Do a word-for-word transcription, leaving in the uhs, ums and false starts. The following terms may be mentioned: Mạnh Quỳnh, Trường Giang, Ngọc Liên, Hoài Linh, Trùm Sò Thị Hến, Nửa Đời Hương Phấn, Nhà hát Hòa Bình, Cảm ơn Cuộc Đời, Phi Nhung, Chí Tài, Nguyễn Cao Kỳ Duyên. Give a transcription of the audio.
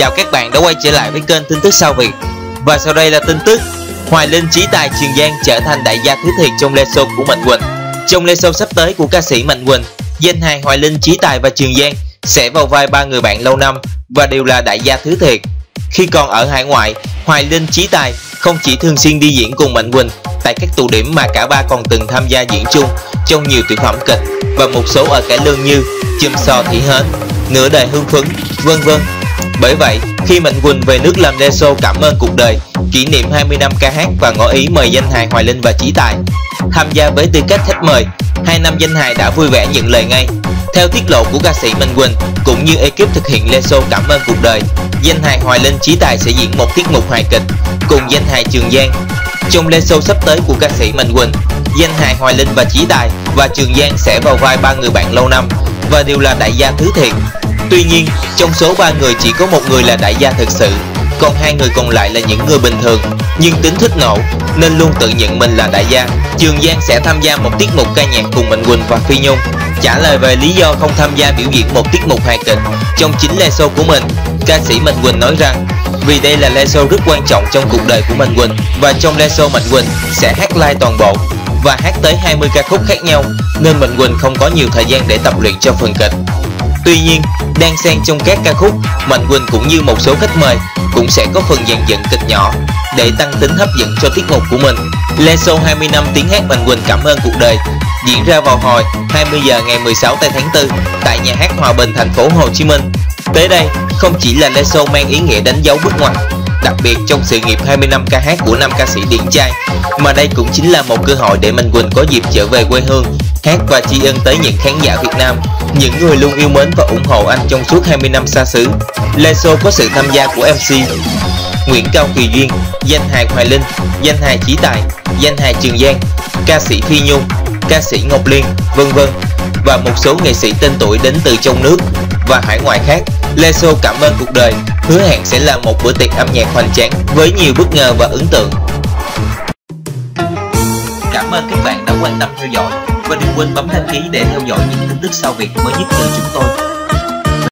chào các bạn đã quay trở lại với kênh tin tức Sao Việt. Và sau đây là tin tức Hoài Linh, Chí Tài, Trường Giang trở thành đại gia thứ thiệt trong live show của Mạnh Quỳnh. Trong live show sắp tới của ca sĩ Mạnh Quỳnh, danh hài Hoài Linh, Chí Tài và Trường Giang sẽ vào vai ba người bạn lâu năm và đều là đại gia thứ thiệt. Khi còn ở hải ngoại, Hoài Linh, Chí Tài không chỉ thường xuyên đi diễn cùng Mạnh Quỳnh tại các tụ điểm mà cả ba còn từng tham gia diễn chung trong nhiều tiểu phẩm kịch và một số ở cải lương như Trùm Sò Thị Hến, Nửa Đời Hương Phấn, vân vân. Bởi vậy, khi Mạnh Quỳnh về nước làm live show Cảm Ơn Cuộc Đời kỷ niệm hai mươi năm ca hát và ngỏ ý mời danh hài Hoài Linh và Chí Tài tham gia với tư cách khách mời, hai nam danh hài đã vui vẻ nhận lời ngay. Theo tiết lộ của ca sĩ Mạnh Quỳnh cũng như ekip thực hiện live show Cảm Ơn Cuộc Đời, danh hài Hoài Linh, Chí Tài sẽ diễn một tiết mục hài kịch cùng danh hài Trường Giang. Trong live show sắp tới của ca sĩ Mạnh Quỳnh, danh hài Hoài Linh và Chí Tài và Trường Giang sẽ vào vai ba người bạn lâu năm và đều là đại gia thứ thiệt. Tuy nhiên, trong số ba người chỉ có một người là đại gia thực sự, còn hai người còn lại là những người bình thường nhưng tính thích nộ nên luôn tự nhận mình là đại gia. Trường Giang sẽ tham gia một tiết mục ca nhạc cùng Mạnh Quỳnh và Phi Nhung. Trả lời về lý do không tham gia biểu diễn một tiết mục hài kịch trong chính live show của mình, ca sĩ Mạnh Quỳnh nói rằng vì đây là live show rất quan trọng trong cuộc đời của Mạnh Quỳnh và trong live show Mạnh Quỳnh sẽ hát live toàn bộ và hát tới hai mươi ca khúc khác nhau nên Mạnh Quỳnh không có nhiều thời gian để tập luyện cho phần kịch. Tuy nhiên, đang xen trong các ca khúc, Mạnh Quỳnh cũng như một số khách mời cũng sẽ có phần dàn dựng kịch nhỏ để tăng tính hấp dẫn cho tiết mục của mình. Live show hai mươi năm tiếng hát Mạnh Quỳnh Cảm Ơn Cuộc Đời diễn ra vào hồi hai mươi giờ ngày mười sáu tây tháng tư tại Nhà hát Hòa Bình, thành phố Hồ Chí Minh. Tới đây, không chỉ là live show mang ý nghĩa đánh dấu bước ngoặt đặc biệt trong sự nghiệp hai mươi năm ca hát của nam ca sĩ điển trai, mà đây cũng chính là một cơ hội để Mạnh Quỳnh có dịp trở về quê hương, hát và tri ân tới những khán giả Việt Nam, những người luôn yêu mến và ủng hộ anh trong suốt hai mươi năm xa xứ. Live show có sự tham gia của em xê Nguyễn Cao Kỳ Duyên, danh hài Hoài Linh, danh hài Chí Tài, danh hài Trường Giang, ca sĩ Phi Nhung, ca sĩ Ngọc Liên, vân vân và một số nghệ sĩ tên tuổi đến từ trong nước và hải ngoại khác. Live show Cảm Ơn Cuộc Đời hứa hẹn sẽ là một bữa tiệc âm nhạc hoành tráng với nhiều bất ngờ và ấn tượng. Cảm ơn các bạn đã quan tâm theo dõi và đừng quên bấm đăng ký để theo dõi những tin tức Sao Việt mới nhất từ chúng tôi.